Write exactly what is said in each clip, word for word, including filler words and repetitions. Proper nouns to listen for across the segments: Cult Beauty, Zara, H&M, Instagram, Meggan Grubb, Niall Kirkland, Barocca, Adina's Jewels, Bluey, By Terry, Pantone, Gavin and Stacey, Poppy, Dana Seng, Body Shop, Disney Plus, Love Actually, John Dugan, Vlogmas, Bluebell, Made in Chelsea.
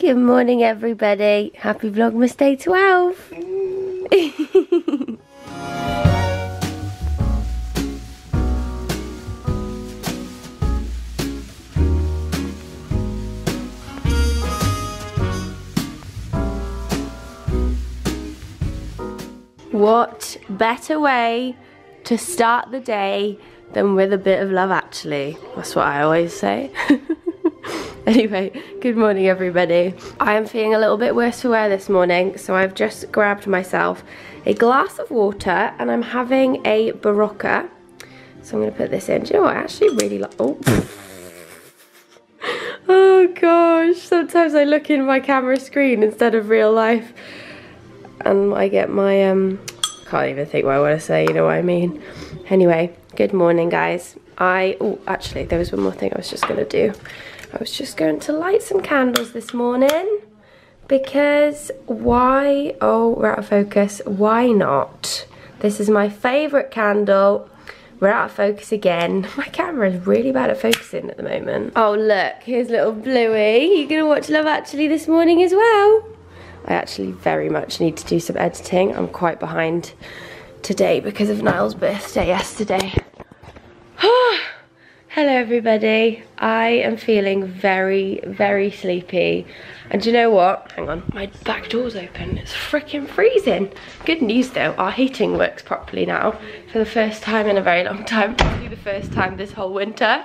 Good morning everybody, happy Vlogmas Day twelve! Mm. What better way to start the day than with a bit of Love Actually? That's what I always say. Anyway, good morning everybody. I am feeling a little bit worse for wear this morning, so I've just grabbed myself a glass of water and I'm having a Barocca. So I'm going to put this in. Do you know what, I actually really like... Oh. Oh gosh, sometimes I look in my camera screen instead of real life and I get my... um. Can't even think what I want to say, you know what I mean. Anyway, good morning guys. I... Oh, actually, there was one more thing I was just going to do. I was just going to light some candles this morning because why, oh, we're out of focus, why not? This is my favourite candle. We're out of focus again. My camera is really bad at focusing at the moment. Oh look, here's little Bluey. You're going to watch Love Actually this morning as well. I actually very much need to do some editing. I'm quite behind today because of Niall's birthday yesterday. Hello everybody, I am feeling very, very sleepy. And do you know what? Hang on, my back door's open, it's freaking freezing. Good news though, our heating works properly now for the first time in a very long time, probably the first time this whole winter,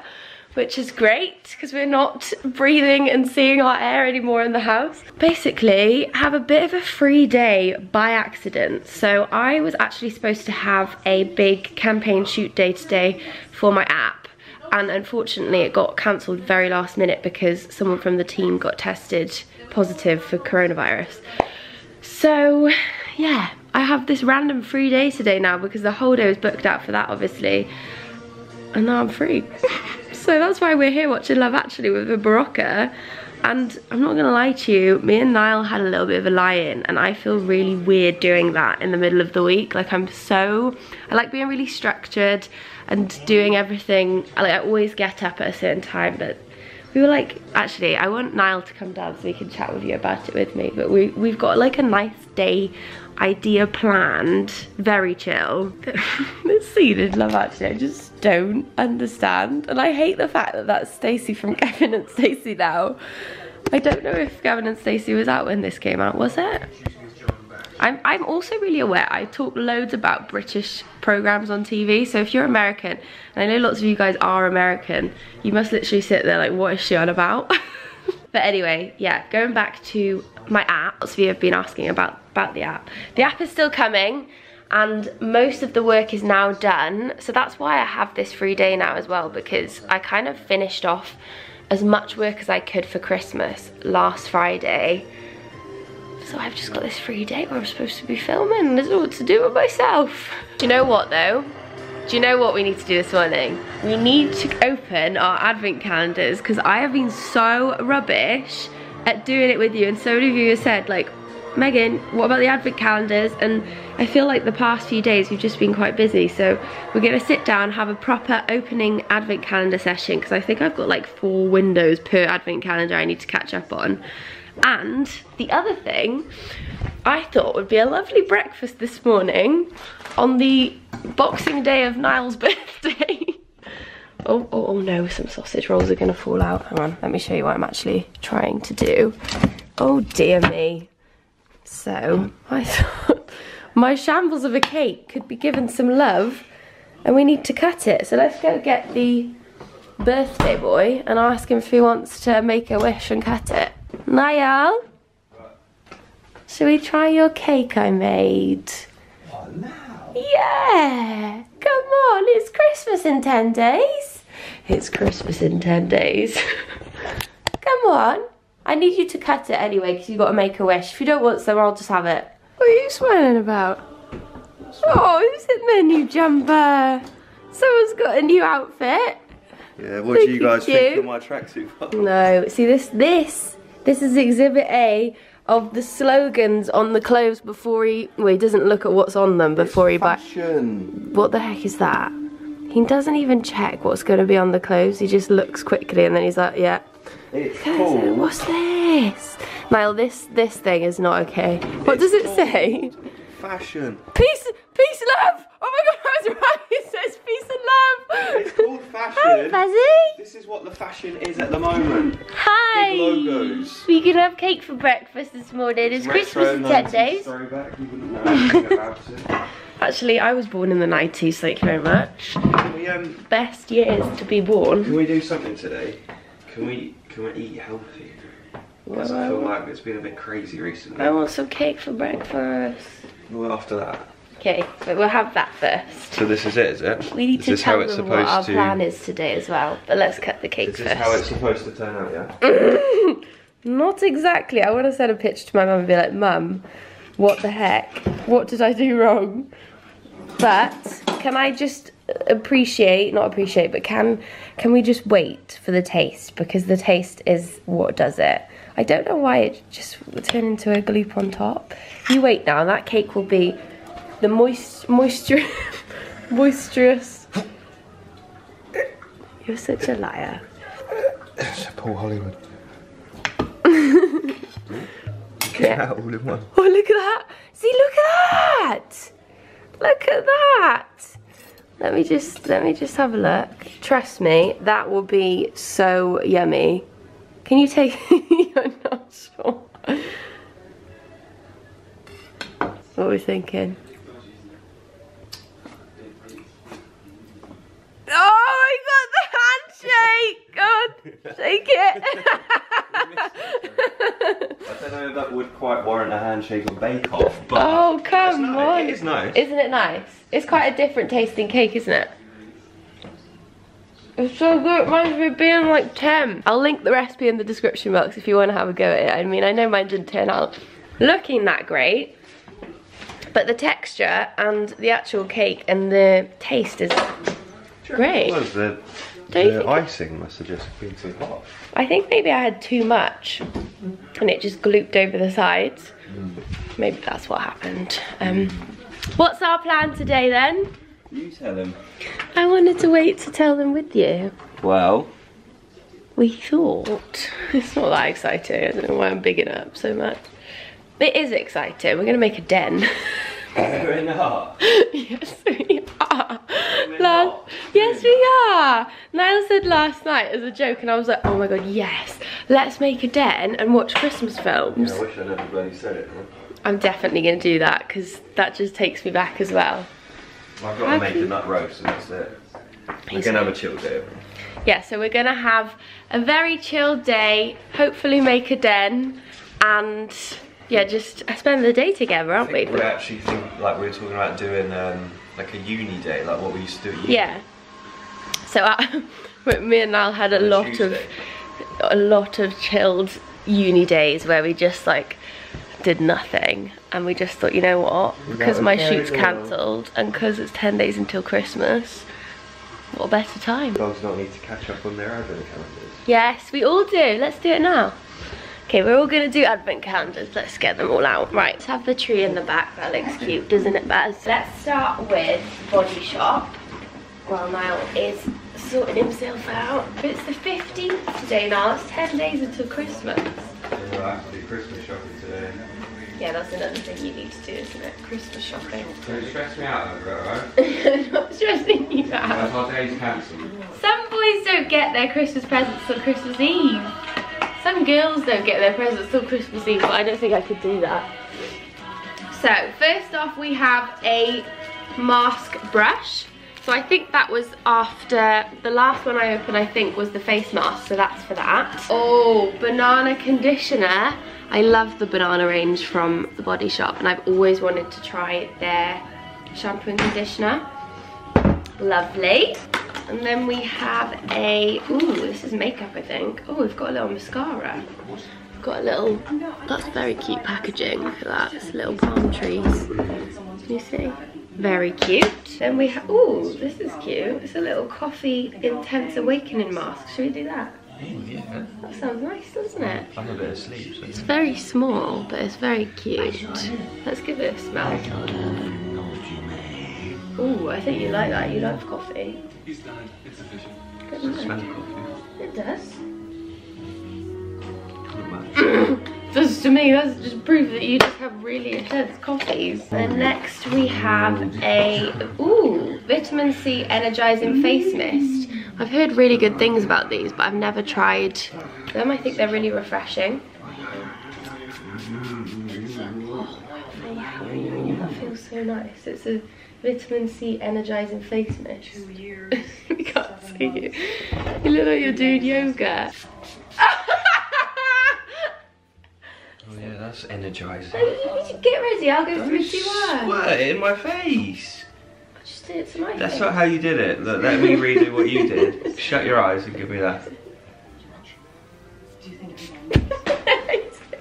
which is great because we're not breathing and seeing our air anymore in the house. Basically, have a bit of a free day by accident. So I was actually supposed to have a big campaign shoot day today for my app. And unfortunately it got cancelled very last minute because someone from the team got tested positive for coronavirus. So yeah, I have this random free day today now because the whole day was booked out for that obviously. And now I'm free. So that's why we're here watching Love Actually with a Barocca. And I'm not gonna lie to you, me and Niall had a little bit of a lie-in and I feel really weird doing that in the middle of the week. Like I'm so, I like being really structured and doing everything. Like I always get up at a certain time, but we were like, actually I want Niall to come down so we can chat with you about it with me. But we, we've got like a nice day idea planned, very chill. This scene in Love Actually, I just don't understand. And I hate the fact that that's Stacey from Gavin and Stacey now. I don't know if Gavin and Stacey was out when this came out, was it? I'm, I'm also really aware, I talk loads about British programmes on T V, so if you're American, and I know lots of you guys are American, you must literally sit there like, what is she on about? But anyway, yeah, going back to my app, lots of you have been asking about, about the app. The app is still coming, and most of the work is now done, so that's why I have this free day now as well, because I kind of finished off as much work as I could for Christmas last Friday. So I've just got this free day where I'm supposed to be filming and I don't know what to do with myself. Do you know what though? Do you know what we need to do this morning? We need to open our advent calendars because I have been so rubbish at doing it with you, and so many of you have said like, Megan, what about the advent calendars? And I feel like the past few days we've just been quite busy, so we're gonna sit down, have a proper opening advent calendar session because I think I've got like four windows per advent calendar I need to catch up on. And the other thing I thought would be a lovely breakfast this morning on the Boxing Day of Niall's birthday. oh, oh, oh no, some sausage rolls are gonna fall out. Hang on, let me show you what I'm actually trying to do. Oh dear me. So, I thought my shambles of a cake could be given some love and we need to cut it. So let's go get the birthday boy and ask him if he wants to make a wish and cut it. Niall, shall we try your cake I made? What now? Yeah, come on, it's Christmas in ten days. It's Christmas in ten days. Come on, I need you to cut it anyway because you've got to make a wish. If you don't want some, I'll just have it. What are you smiling about? Oh, who's in their new jumper? Someone's got a new outfit. Yeah, what do you guys think of my tracksuit? No, see this, this, this is exhibit A of the slogans on the clothes before he, well he doesn't look at what's on them before he buys. What the heck is that? He doesn't even check what's going to be on the clothes, he just looks quickly and then he's like, yeah. It's cool. What's this? Niall, this this thing is not okay. What it's does it say? Fashion. Peace, peace, love. Oh my God, I was right. It says peace and love. It's called fashion. Hi, Fuzzy. This is what the fashion is at the moment. Hi. Big logos. We can have cake for breakfast this morning. It's retro Christmas in ten days. Throwback. You wouldn't know anything about it. Actually, I was born in the nineties. Thank you very much. Can we, um, best years to be born. Can we do something today? Can we? Can we eat healthy? Because well, I feel like it's been a bit crazy recently. I want some cake for breakfast. Well, after that. Okay, but we'll have that first. So this is it, is it? We need is to tell how them what our to... plan is today as well. But let's cut the cake is first. This is how it's supposed to turn out, yeah? Not exactly. I want to send a picture to my mum and be like, Mum, what the heck? What did I do wrong? But can I just appreciate, not appreciate, but can can we just wait for the taste? Because the taste is what does it. I don't know why it just turned into a gloop on top. You wait now, and that cake will be the moist, moisture, moisturous. You're such a liar. It's a poor Hollywood. Yeah. All in one. Oh, look at that. See, look at that. Look at that. Let me just, let me just have a look. Trust me, that will be so yummy. Can you take your nostril? What are we thinking? Oh, I got the handshake! God, shake it! I don't know if that would quite warrant a handshake on Bake Off, but... Oh, come nice. on! It is nice. Isn't it nice? It's quite a different tasting cake, isn't it? It's so good, it reminds me of being like ten. I'll link the recipe in the description box if you want to have a go at it. I mean, I know mine didn't turn out looking that great, but the texture and the actual cake and the taste is great. Well, the the icing must have just been too hot. I think maybe I had too much and it just glooped over the sides. Mm. Maybe that's what happened. Um, what's our plan today then? You tell them. I wanted to wait to tell them with you. Well, we thought it's not that exciting. I don't know why I'm bigging up so much. It is exciting. We're gonna make a den. We're not. Yes, we are. We're last... not. Yes, We're we not. are. Niall said last night as a joke, and I was like, oh my God, yes. Let's make a den and watch Christmas films. Yeah, I wish I never bloody said it. Huh? I'm definitely gonna do that because that just takes me back as well. I've got to make a nut roast and that's it. We're going to have a chill day. Yeah, so we're going to have a very chill day, hopefully make a den, and yeah, just spend the day together, aren't we? We actually think, like we were talking about doing um, like a uni day, like what we used to do at uni. Yeah. So I, me and Niall had a lot Tuesday. of a lot of chilled uni days where we just like did nothing. And we just thought, you know what, because my shoot's cancelled and because it's ten days until Christmas, what a better time. Dogs don't need to catch up on their advent calendars. Yes, we all do. Let's do it now. Okay, we're all going to do advent calendars. Let's get them all out. Right, let's have the tree in the back. That looks cute, doesn't it, Baz? Let's start with Body Shop. Well, Niall is sorting himself out. It's the fifteenth today, Niall. It's ten days until Christmas. We'll have to do Christmas shopping today. Yeah, that's another thing you need to do, isn't it? Christmas shopping. Don't stress me out over it, alright? Not stressing you out. That's our day's cancelled. Some boys don't get their Christmas presents till Christmas Eve. Some girls don't get their presents till Christmas Eve, but I don't think I could do that. So, first off we have a mask brush. So I think that was after, the last one I opened I think was the face mask, so that's for that. Oh, banana conditioner. I love the banana range from the Body Shop and I've always wanted to try their shampoo and conditioner. Lovely. And then we have a, ooh, this is makeup I think. Oh, we've got a little mascara. We've got a little, that's very cute packaging. Look at that, it's little palm trees. Can you see? Very cute. Then we have, ooh, this is cute. It's a little coffee intense awakening mask. Should we do that? Oh, yeah. That sounds nice, doesn't it? I'm a bit asleep. So it's very small, but it's very cute. Let's give it a smell. Ooh, I think you like that. You love coffee. He's died. It's official. Does it smell coffee? It does. Because to me, that's just proof that you just have really intense coffees. And next we have a, ooh, vitamin C energizing face mist. I've heard really good things about these, but I've never tried them. I think they're really refreshing. Oh, that feels so nice. It's a vitamin C energizing face mist. Two years. We can't see you. You look like you're doing yoga. Oh yeah, that's energising. Oh, get ready, I'll go through two words. Sweat in my face. I just did it to my face. That's not how you did it. Look, let me redo what you did. Shut your eyes and give me that. Do you think I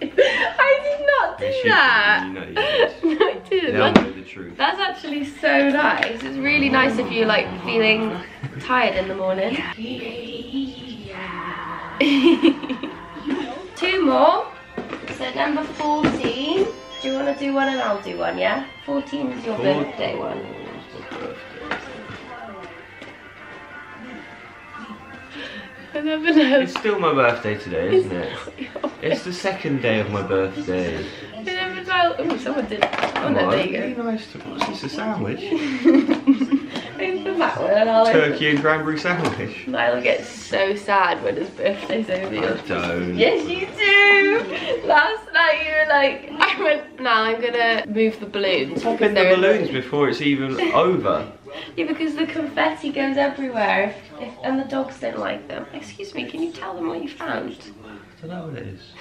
did? I did not do you that. You know you did. No, I didn't. Now I know the truth. That's actually so nice. It's really nice if you're like feeling tired in the morning. Yeah. Yeah. Two more. So number fourteen, do you want to do one and I'll do one, yeah? fourteen is your birthday one. I never know. It's still my birthday today, isn't it? It's the second day of my birthday. I never know. Oh, someone did. Oh no, there you go. Nice to watch. It's a sandwich. Open that one and I'll turkey and cranberry sandwich. Niall gets so sad when his birthday's over. I don't. Yes, you do. Last night you were like, I went, now I'm gonna move the balloons. Pop in the balloons before it's even over. Yeah, because the confetti goes everywhere, if, if, and the dogs don't like them. Excuse me, can you tell them what you found? I don't know what it is.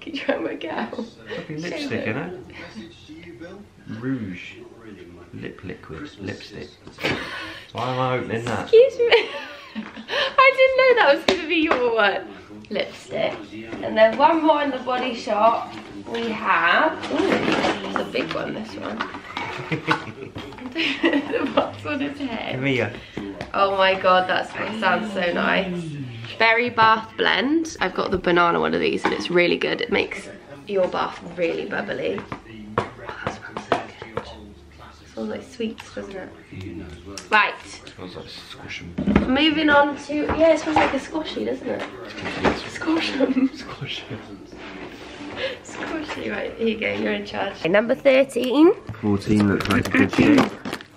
Can you try and work it out? Fucking lipstick, innit? Rouge. Lip liquid. Lipstick. Why am I opening that? Excuse me. I didn't know that was going to be your one. Lipstick. And then one more in the Body Shop. We have... Ooh, it's a big one, this one. The box on his head. Mia. Oh my god, that's, that sounds so nice. Berry bath blend. I've got the banana one of these and it's really good. It makes your bath really bubbly. Oh, that smells so good. It smells like sweets, doesn't it? Right. It smells like squashum. Moving on to, yeah, it smells like a squashy, doesn't it? Squashum. Squashum. Squashy, right, here you go, you're in charge. Okay, number thirteen. fourteen looks like a good shape.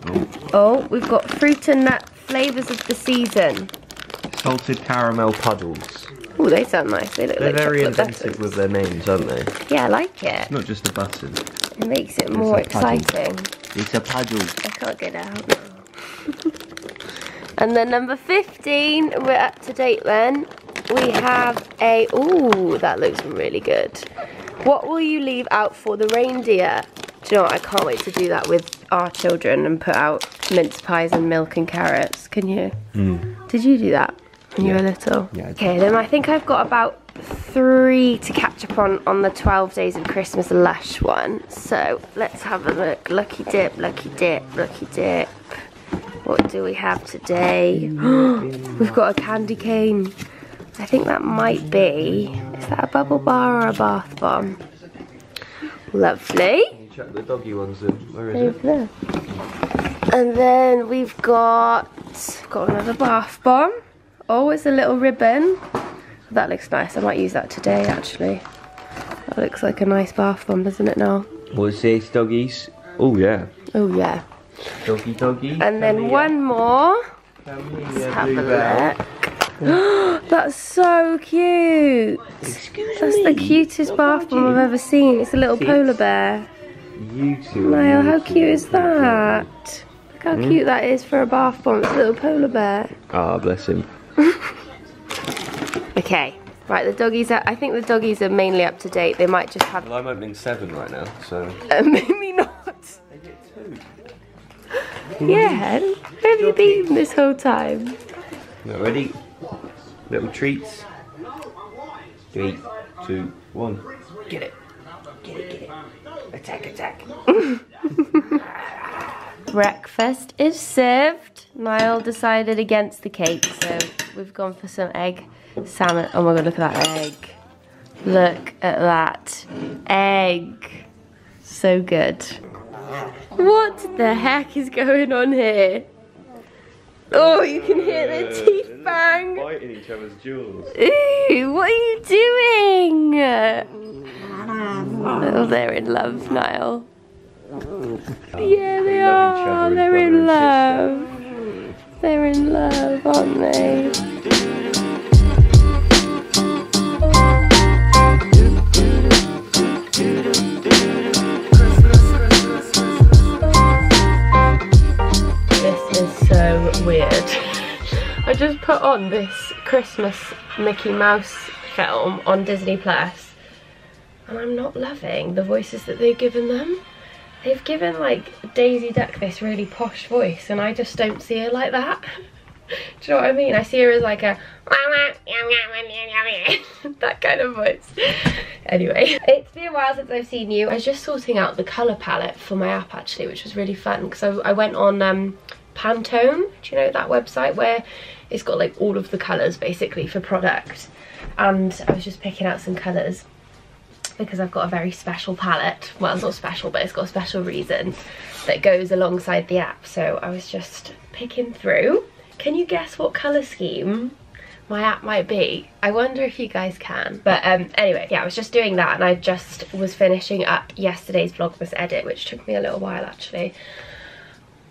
Oh. Oh, we've got fruit and nut flavours of the season. Salted caramel puddles. Oh, they sound nice. They look They're like very inventive buttons. With their names, aren't they? Yeah, I like it. It's not just a button. It makes it it's more exciting. Puddle. It's a puddle. I can't get out now. And then number fifteen, we're up to date then. We have a, ooh, that looks really good. What will you leave out for the reindeer? Do you know what, I can't wait to do that with our children and put out mince pies and milk and carrots, can you? Mm. Did you do that when yeah. you were little? Yeah, okay, then I think I've got about three to catch up on on the twelve days of Christmas Lush one. So let's have a look. Lucky dip, lucky dip, lucky dip. What do we have today? We've got a candy cane. I think that might be, is that a bubble bar or a bath bomb? Lovely. Can you check the doggy ones in? Where is it? There. And then we've got, got another bath bomb. Oh, it's a little ribbon. That looks nice. I might use that today, actually. That looks like a nice bath bomb, doesn't it, Noel? What's this, doggies? Oh, yeah. Oh, yeah. Doggy, doggy. And then one more. Let's have a look. That's so cute. Excuse That's me. the cutest bath bomb I've ever seen. It's a little cute. polar bear. You too. Niall, how cute is that? Look how mm. cute that is for a bath bomb. It's a little polar bear. Ah, oh, bless him. Okay, right. The doggies are. I think the doggies are mainly up to date. They might just have. Well, I'm opening seven right now, so. Uh, maybe not. They get two. Yeah. Where have you been this whole time? Not ready. Little treats. Three, two, one. Get it. Get it, get it. Attack, attack. Breakfast is served. Niall decided against the cake, so we've gone for some egg salmon. Oh my god, look at that egg. Look at that egg. So good. What the heck is going on here? Oh, you can hear the teeth bang. Biting each other's jewels. Ooh, what are you doing? Oh, they're in love, Niall. Yeah, they are. They're in love. They're in love, aren't they? This is so weird. I just put on this Christmas Mickey Mouse film on Disney Plus, and I'm not loving the voices that they've given them. They've given like Daisy Duck this really posh voice, and I just don't see her like that. Do you know what I mean? I see her as like a that kind of voice. Anyway, it's been a while since I've seen you. I was just sorting out the colour palette for my app actually, which was really fun because I, I went on um, Pantone. Do you know that website where it's got like all of the colours basically for product? And I was just picking out some colours, because I've got a very special palette. Well, it's not special, but it's got a special reason that goes alongside the app. So I was just picking through. Can you guess what colour scheme my app might be? I wonder if you guys can. But um, anyway, yeah, I was just doing that, and I just was finishing up yesterday's Vlogmas edit, which took me a little while actually.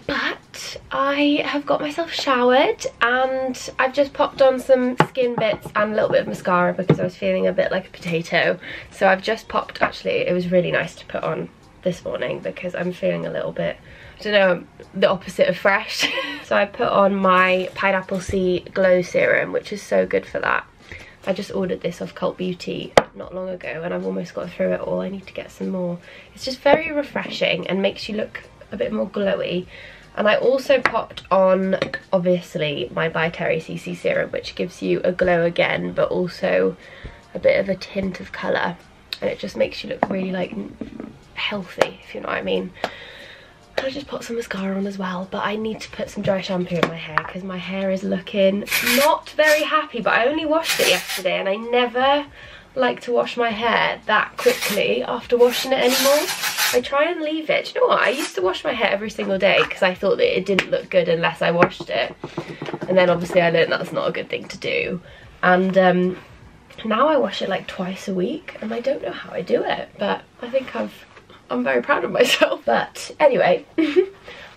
But I have got myself showered, and I've just popped on some skin bits and a little bit of mascara because I was feeling a bit like a potato. So I've just popped, actually, it was really nice to put on this morning because I'm feeling a little bit, I don't know, the opposite of fresh. So I put on my Pineapple Seed Glow Serum, which is so good for that. I just ordered this off Cult Beauty not long ago, and I've almost got through it all. I need to get some more. It's just very refreshing and makes you look a bit more glowy. And I also popped on, obviously, my By Terry C C serum, which gives you a glow again, but also a bit of a tint of colour, and it just makes you look really like healthy, if you know what I mean. And I just put some mascara on as well, but I need to put some dry shampoo in my hair because my hair is looking not very happy. But I only washed it yesterday, and I never like to wash my hair that quickly after washing it anymore. I try and leave it. Do you know what? I used to wash my hair every single day because I thought that it didn't look good unless I washed it. And then obviously I learned that's not a good thing to do. And um, now I wash it like twice a week, and I don't know how I do it, but I think I've, I'm very proud of myself. But anyway,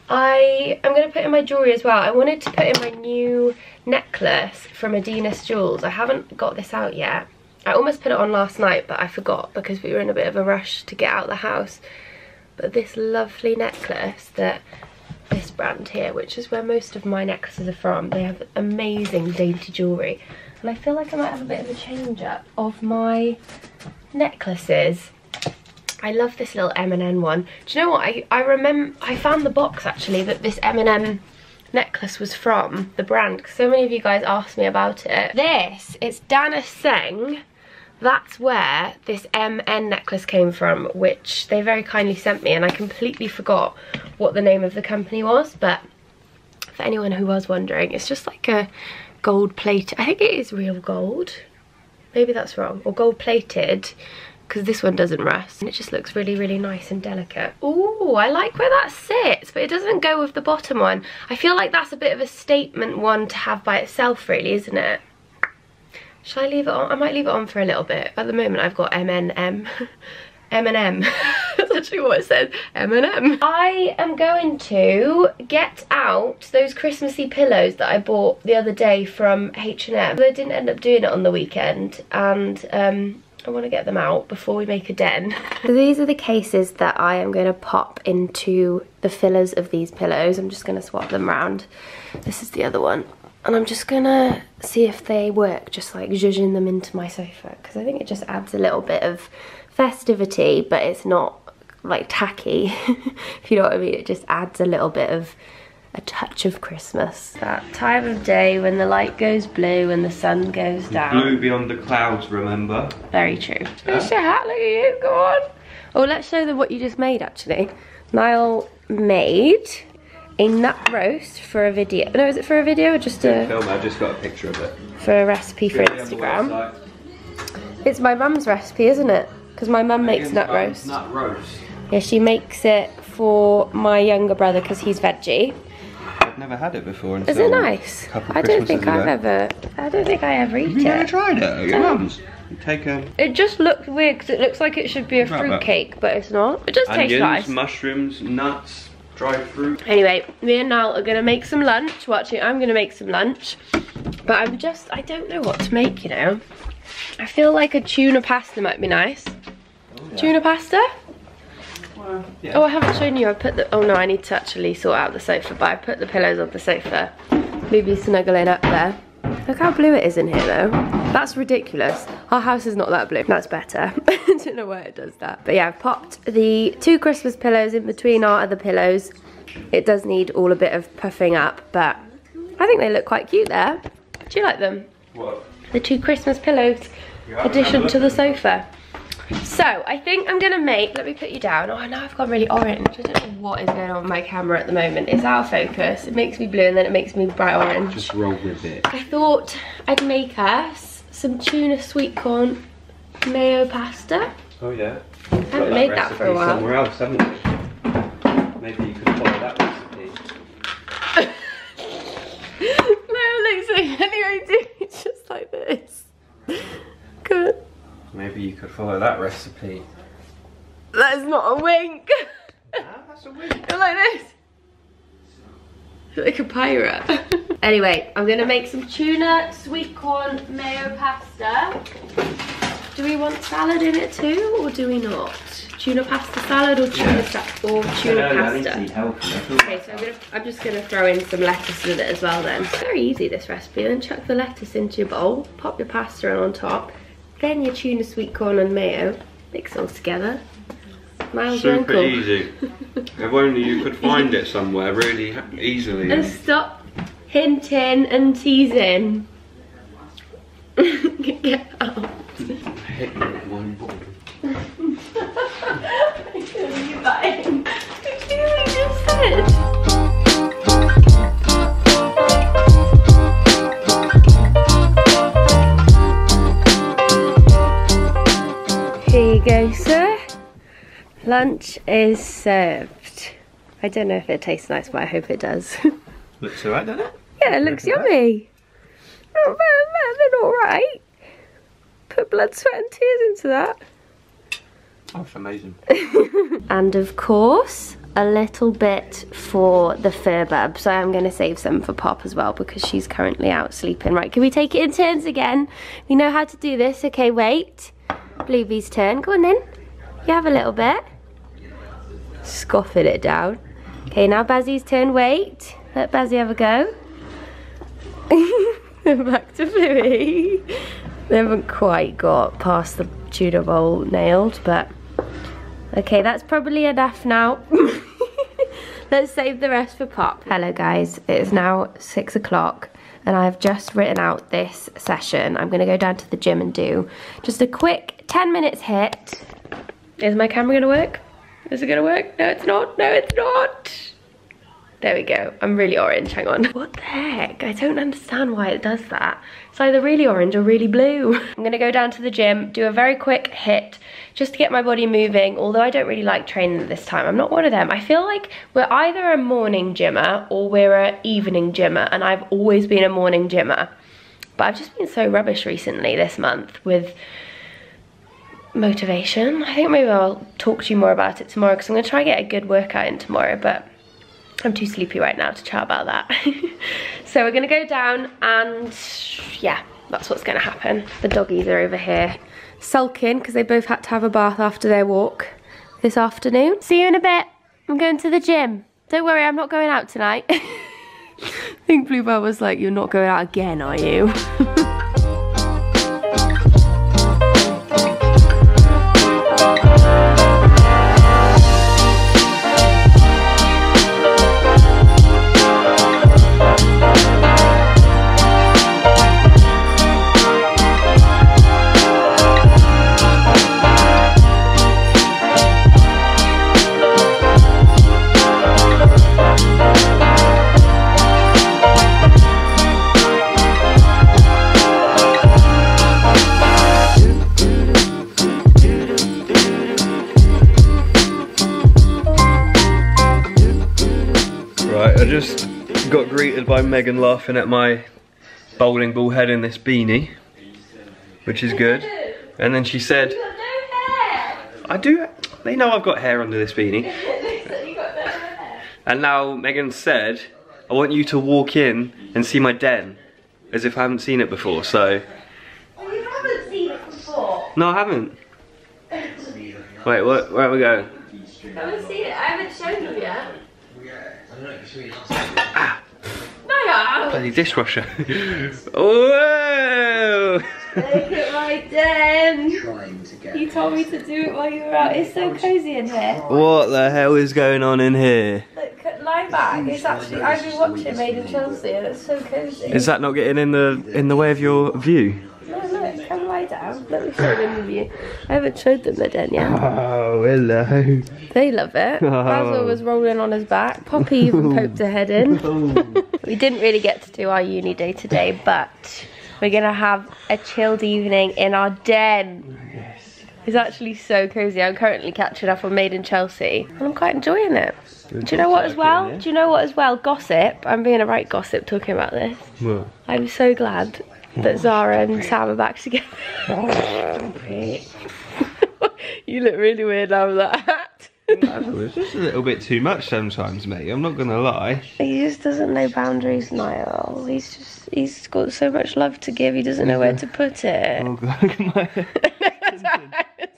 I am going to put in my jewellery as well. I wanted to put in my new necklace from Adina's Jewels. I haven't got this out yet. I almost put it on last night, but I forgot because we were in a bit of a rush to get out of the house. But this lovely necklace that this brand here, which is where most of my necklaces are from, they have amazing dainty jewellery. And I feel like I might have a bit of a change up of my necklaces. I love this little M and M one. Do you know what? I, I remember I found the box actually that this M and M necklace was from, the brand, because so many of you guys asked me about it. This, it's Dana Seng. That's where this M N necklace came from, which they very kindly sent me, and I completely forgot what the name of the company was, but for anyone who was wondering, it's just like a gold plate. I think it is real gold. Maybe that's wrong. Or gold plated, because this one doesn't rust. And it just looks really, really nice and delicate. Ooh, I like where that sits, but it doesn't go with the bottom one. I feel like that's a bit of a statement one to have by itself, really, isn't it? Should I leave it on? I might leave it on for a little bit. At the moment, I've got M and M. M and M. That's actually what it says. M and M. I am going to get out those Christmassy pillows that I bought the other day from H and M. I didn't end up doing it on the weekend, and um, I want to get them out before we make a den. So these are the cases that I am going to pop into the fillers of these pillows. I'm just going to swap them round. This is the other one. And I'm just gonna see if they work, just like zhuzhing them into my sofa, because I think it just adds a little bit of festivity, but it's not like tacky, if you know what I mean. It just adds a little bit of a touch of Christmas. That time of day when the light goes blue and the sun goes down. Blue beyond the clouds, remember? Very true. Yeah. There's your hat, look at you, go on. Oh, let's show them what you just made, actually. Niall made a nut roast for a video. No, is it for a video or just a film? I just got a picture of it. For a recipe for Instagram. It's my mum's recipe, isn't it? Because my mum makes nut roast. Nut roast. Yeah, she makes it for my younger brother because he's veggie. I've never had it before. Is it nice? I don't think I've ever. I don't think I ever eat it. Have you never tried it? Your mum's. Take a. It just looks weird because it looks like it should be a fruit cake, but it's not. It just tastes nice. Onions, mushrooms, nuts, dried fruit. Anyway, me and Niall are gonna make some lunch. Well, actually, I'm gonna make some lunch, but I'm just. I don't know what to make. You know, I feel like a tuna pasta might be nice. Oh, yeah. Tuna pasta. Uh, yeah. Oh, I haven't shown you. I put the. Oh no, I need to actually sort out the sofa. But I put the pillows on the sofa. Blueby's snuggling up there. Look how blue it is in here, though. That's ridiculous. Our house is not that blue. That's better. I don't know why it does that. But yeah, I've popped the two Christmas pillows in between our other pillows. It does need all a bit of puffing up, but I think they look quite cute there. Do you like them? What? The two Christmas pillows, addition to the sofa. So, I think I'm gonna make, let me put you down. Oh, now I've gone really orange. I don't know what is going on with my camera at the moment. It's out of focus. It makes me blue and then it makes me bright orange. Just roll with it. I thought I'd make us some tuna sweet corn mayo pasta. Oh yeah. I haven't made that for a while. Somewhere else, haven't you? Maybe you could follow that recipe. No, looks like anyway, dude, it's just like this. Good. Maybe you could follow that recipe. That is not a wink. No, that's a wink. You're like this. You're like a pirate. Anyway, I'm going to make some tuna sweet corn mayo pasta. Do we want salad in it too, or do we not? Tuna pasta salad or tuna, yeah. sa or tuna no, no, pasta? Okay, so I'm, gonna, I'm just going to throw in some lettuce with it as well then. It's very easy, this recipe. Then chuck the lettuce into your bowl, pop your pasta in on top. Then your tuna, sweet corn and mayo. Mix it all together. Miles Super easy. If only you could find it somewhere really easily. And stop hinting and teasing. Get out. I hit me with one ball. I couldn't do that. Did you hear what you just said? Go, sir. Lunch is served. I don't know if it tastes nice, but I hope it does. Looks alright, doesn't it? Yeah, it looks yummy. Oh man, they're all right. Put blood, sweat, and tears into that. Oh, that's amazing. And of course, a little bit for the furbab. So I'm going to save some for Pop as well because she's currently out sleeping. Right, can we take it in turns again? We know how to do this. Okay, wait. Blueby's turn. Go on then. You have a little bit. Scoffing it down. Okay, now Bazzy's turn. Wait. Let Bazzy have a go. Back to Bluey. They haven't quite got past the tuna bowl nailed, but... Okay, that's probably enough now. Let's save the rest for Pop. Hello guys, it is now six o'clock. And I've just written out this session. I'm gonna go down to the gym and do just a quick ten minutes hit. Is my camera gonna work? Is it gonna work? No, it's not, no, it's not. There we go, I'm really orange, hang on. What the heck, I don't understand why it does that. It's either really orange or really blue. I'm gonna go down to the gym, do a very quick hit, just to get my body moving, although I don't really like training at this time. I'm not one of them. I feel like we're either a morning gymmer or we're an evening gymmer, and I've always been a morning gymmer. But I've just been so rubbish recently this month with motivation. I think maybe I'll talk to you more about it tomorrow, because I'm gonna try and get a good workout in tomorrow, but I'm too sleepy right now to chat about that. So we're gonna go down and yeah, that's what's gonna happen. The doggies are over here sulking because they both had to have a bath after their walk this afternoon. See you in a bit. I'm going to the gym. Don't worry, I'm not going out tonight. I think Bluebell was like, you're not going out again, are you? got greeted by Megan laughing at my bowling ball head in this beanie, which is good. And then she said, "You've got no hair." I do. They know I've got hair under this beanie. You've got no hair. And now Megan said, "I want you to walk in and see my den," as if I haven't seen it before. So. Oh, you haven't seen it before. No, I haven't. Wait, what? Where are we going? I haven't seen it. I haven't shown you yet. Ah. No, yeah. Bloody dishwasher. Whoa! Look at my den. You told me to do it while you were out. It's so cozy in here. What the hell is going on in here? Look at my bag. It's actually, I've been watching Made in Chelsea, and it's so cozy. Is that not getting in the in the way of your view? No, look. Come lie down. Let me show them the view. I haven't showed them the den yet. Oh, hello. They love it. Oh. Basil was rolling on his back. Poppy even poked her head in. We didn't really get to do our uni day today, but we're going to have a chilled evening in our den. Yes. It's actually so cozy. I'm currently catching up on Made in Chelsea, and I'm quite enjoying it. Do you know what as well? Do you know what as well? Gossip. I'm being a right gossip talking about this. What? I'm so glad that Zara and Sam are back together. You look really weird now with that. It's just a little bit too much sometimes, mate. I'm not gonna lie. He just doesn't know boundaries, Niall. He's just, he's got so much love to give, he doesn't know where to put it. Oh god, look at my head. I was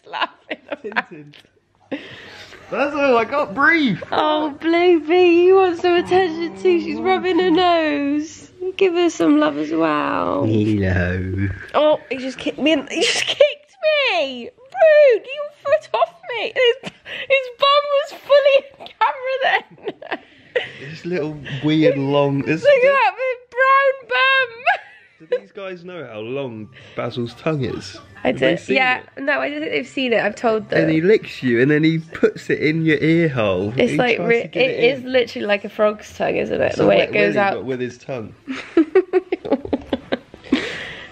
laughing about it. That's all I got, breathe. Oh, Bluebell, you want some attention too. She's rubbing her nose. Give her some love as well. Hello. Oh, he just kicked me in. He just kicked me. Rude, you foot off me. His, his bum was fully in camera then. This little weird long. Look at that big brown bum. Do these guys know how long Basil's tongue is? I did. Yeah, it? No, I don't think they've seen it. I've told them. And he licks you, and then he puts it in your ear hole. It's he like it, it is literally like a frog's tongue, isn't it? So the way it goes Willy, out but with his tongue.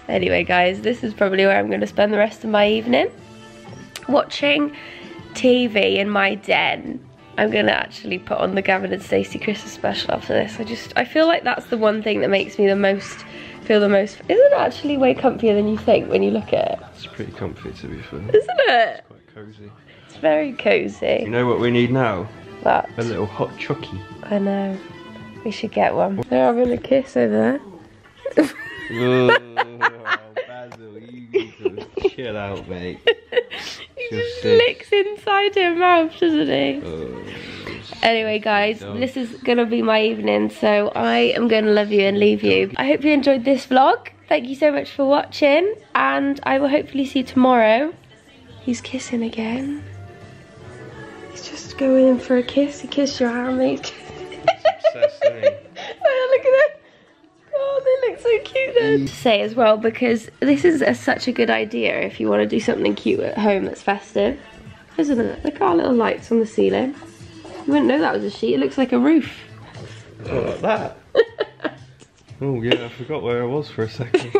Anyway, guys, this is probably where I'm going to spend the rest of my evening. Watching T V in my den. I'm gonna actually put on the Gavin and Stacey Christmas special after this. I just, I feel like that's the one thing that makes me the most, feel the most. Isn't it actually way comfier than you think when you look at it? It's pretty comfy, to be fair. Isn't it? It's quite cozy. It's very cozy. You know what we need now? That. A little hot chocky. I know. We should get one. They're having a kiss over there. Oh, Basil, you need to chill out, mate. He just licks inside her mouth, doesn't he? Oh, anyway, guys, dumb. This is going to be my evening, so I am going to love you and leave you. I hope you enjoyed this vlog. Thank you so much for watching, and I will hopefully see you tomorrow. He's kissing again. He's just going in for a kiss. He kissed your hand, mate. That's obsessed, oh, look at that. Oh, they look so cute then. To say as well, because this is a, such a good idea if you want to do something cute at home that's festive, isn't it? Look at our little lights on the ceiling. You wouldn't know that was a sheet. It looks like a roof. Oh, like that. Oh yeah, I forgot where I was for a second.